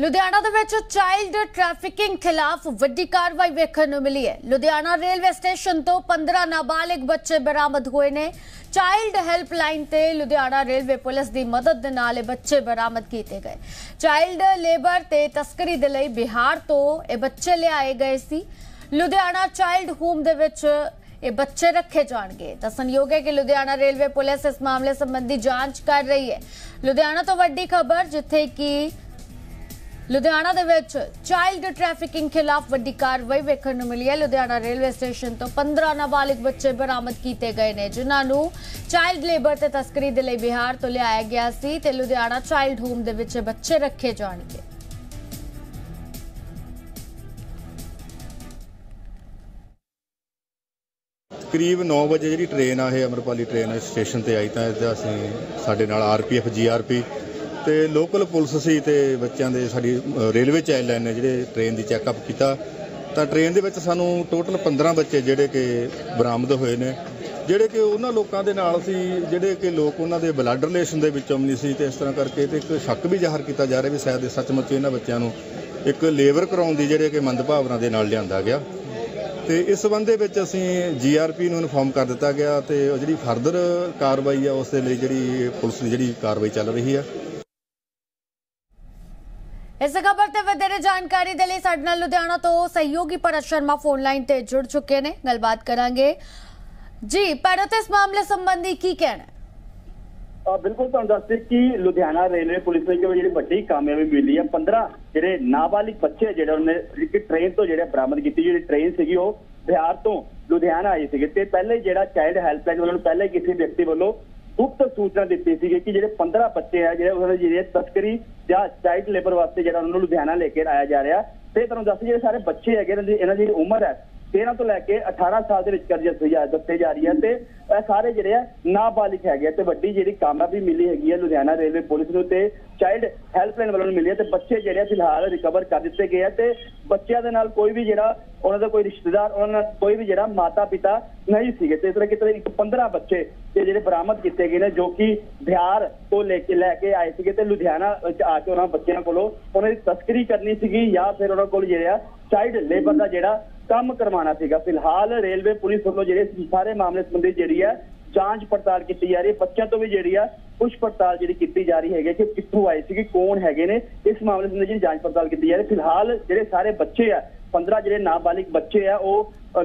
ਲੁਧਿਆਣਾ ਦੇ ਵਿੱਚ child trafficking ਖਿਲਾਫ ਵੱਡੀ ਕਾਰਵਾਈ ਵੇਖਣ ਨੂੰ ਮਿਲੀ ਹੈ। ਲੁਧਿਆਣਾ ਰੇਲਵੇ ਸਟੇਸ਼ਨ ਤੋਂ 15 ਨਾਬਾਲਿਗ ਬੱਚੇ ਬਰਾਮਦ ਹੋਏ ਨੇ। ਚਾਈਲਡ ਹੈਲਪਲਾਈਨ ਤੇ ਲੁਧਿਆਣਾ ਰੇਲਵੇ ਪੁਲਿਸ ਦੀ ਮਦਦ ਦੇ ਨਾਲ ਇਹ ਬੱਚੇ ਬਰਾਮਦ ਕੀਤੇ ਗਏ। ਚਾਈਲਡ ਲੇਬਰ ਤੇ ਤਸਕਰੀ ਦੇ ਲਈ ਬਿਹਾਰ ਤੋਂ ਇਹ ਬੱਚੇ ਲਿਆਏ ਗਏ ਸੀ। ਲੁਧਿਆਣਾ ਚਾਈਲਡ ਹੋਮ ਦੇ ਵਿੱਚ ये बच्चे रखे जाएंगे। दसनयोग है कि लुधियाना रेलवे पुलिस इस मामले संबंधी जांच कर रही है। लुधियाना तो वड्डी खबर जिथे कि लुधियाना दे विच चाइल्ड ट्रैफिकिंग खिलाफ वड्डी कार्रवाई वेखण नूं मिली है। लुधियाना रेलवे स्टेशन तो 15 नाबालिग बच्चे बरामद किए गए हैं जिन्होंने चाइल्ड लेबर ते तस्करी दे लई बिहार तो लियाया गया सी ते लुधियाना चाइल्ड होम दे विच बच्चे रखे जाएंगे। करीब 9 बजे जी ट्रेन आ अमरपाली ट्रेन स्टेशन पर आई तो असं साढ़े RPF GRP तो लोकल पुलिस से बच्चों के साड़ी रेलवे चाइल्ड लाइन ने जे ट्रेन की चैकअप किया तो ट्रेन के सूँ टोटल 15 बच्चे जोड़े कि बरामद हुए हैं जोड़े कि उन्होंने लोगों के नाल जोड़े कि लोग उन्होंने ब्लड रिलेशन के नहीं सी। तो इस तरह करके तो एक शक भी जाहिर किया जा रहा भी शायद सचमुच इन्होंने बच्चों को एक लेबर कराने की जोड़े कि मंद भावना के नाल लिया गया। तो इस संबंध में असी GRP नूं इनफॉर्म कर दिता गया तो जी फरदर कार्रवाई है उसके लिए जी पुलिस की जी कार्रवाई चल रही है। इस खबर ते वधेरे जानकारी दे लई साडे नाल लुधियाना तो सहयोगी परत शर्मा फोन लाइन ते जुड़ चुके ने, गलबात करांगे। जी परत इस मामले संबंधी की कहना? बिल्कुल तुहानू दस दें कि लुधियाना रेलवे पुलिस ने जी वड्डी कामयाबी मिली है। 15 जे नाबालिग बच्चे जो उन्होंने ट्रेन तो जो बरामद की। जी ट्रेन सी बिहार तो लुधियाना आई सी तो पहले जो चाइल्ड हैल्पलाइन वालों पहले किसी व्यक्ति वालों गुप्त सूचना दी थी कि जो 15 बच्चे है जो उन्होंने तस्करी या चाइल्ड लेबर वास्ते जो उन्होंने लुधियाना लेकर आया जा रहा है। तो तुहानू दस जो सारे बच्चे है इन्हों की उम्र है 13 तो लैके 18 साल दस्से जा रही है। तो सारे जो नाबालिग है तो वड्डी जी कामयाबी मिली हैगी है लुधियाना रेलवे पुलिस को चाइल्ड हैल्पलाइन वालों मिली है। तो बच्चे जो फिलहाल रिकवर कर दिए गए हैं। तो बच्चों के नाल कोई भी जो उन्होंने कोई रिश्तेदार उन्होंने कोई भी जो माता पिता नहीं थे। तो इस तरह कितने 15 बच्चे जो बरामद किए गए हैं जो कि बिहार तो लैके आए थे। तो लुधियाना आके उन्होंने बच्चों को उन्होंने तस्करी करनी थी या फिर उन्होंने को जो चाइल्ड लेबर का जो काम करवाना सीगा। फिलहाल रेलवे पुलिस वालों जो सारे मामले संबंधी जी है जांच पड़ताल की जा रही है। बच्चों तो भी जी पुछ पड़ताल जी की जा रही है कि कितों आए थे कौन हैगे ने, इस मामले संबंधी जी जांच पड़ताल की जा रही है। फिलहाल जो सारे बच्चे है 15 जो नाबालिग बच्चे है वो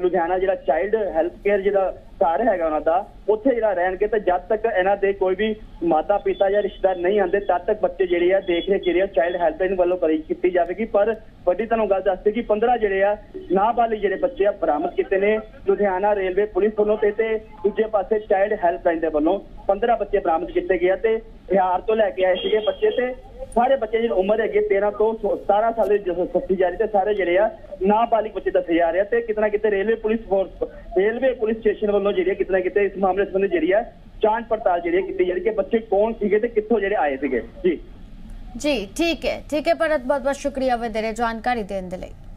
लुधियाना जो चाइल्ड हैल्थ केयर जो घर है उन्होंने उत्थे जो रहणगे। तो जब तक इन्हों के कोई भी माता पिता या रिश्तेदार नहीं आते तब तक बच्चे जी देख रेख जी चाइल्ड हैल्पलाइन वालों की जाएगी। पर वड्डी तुहानू गल दस दें कि 15 जो नाबालिग जो बच्चे आ बरामद किए ने लुधियाना रेलवे पुलिस वालों से दूजे पास चाइल्ड हैल्पलाइन के वालों 15 बच्चे बरामद किए गए। तो बिहार तो लैके आए थे बच्चे तो सारे बच्चे जो उम्र है 13 तो 17 साल दस्सी जा रही है। सारे जो नाबालिग बच्चे दस्से जा रहे हैं। तो कितना कितने railway police force railway police station वालों जी कितना कितने इस मामले संबंधी जी जांच पड़ताल जी की जा रही है बच्चे कौन थे कितों जो आए थे। जी जी ठीक है परत बहुत बहुत शुक्रिया वधेरे जानकारी देने के लिए।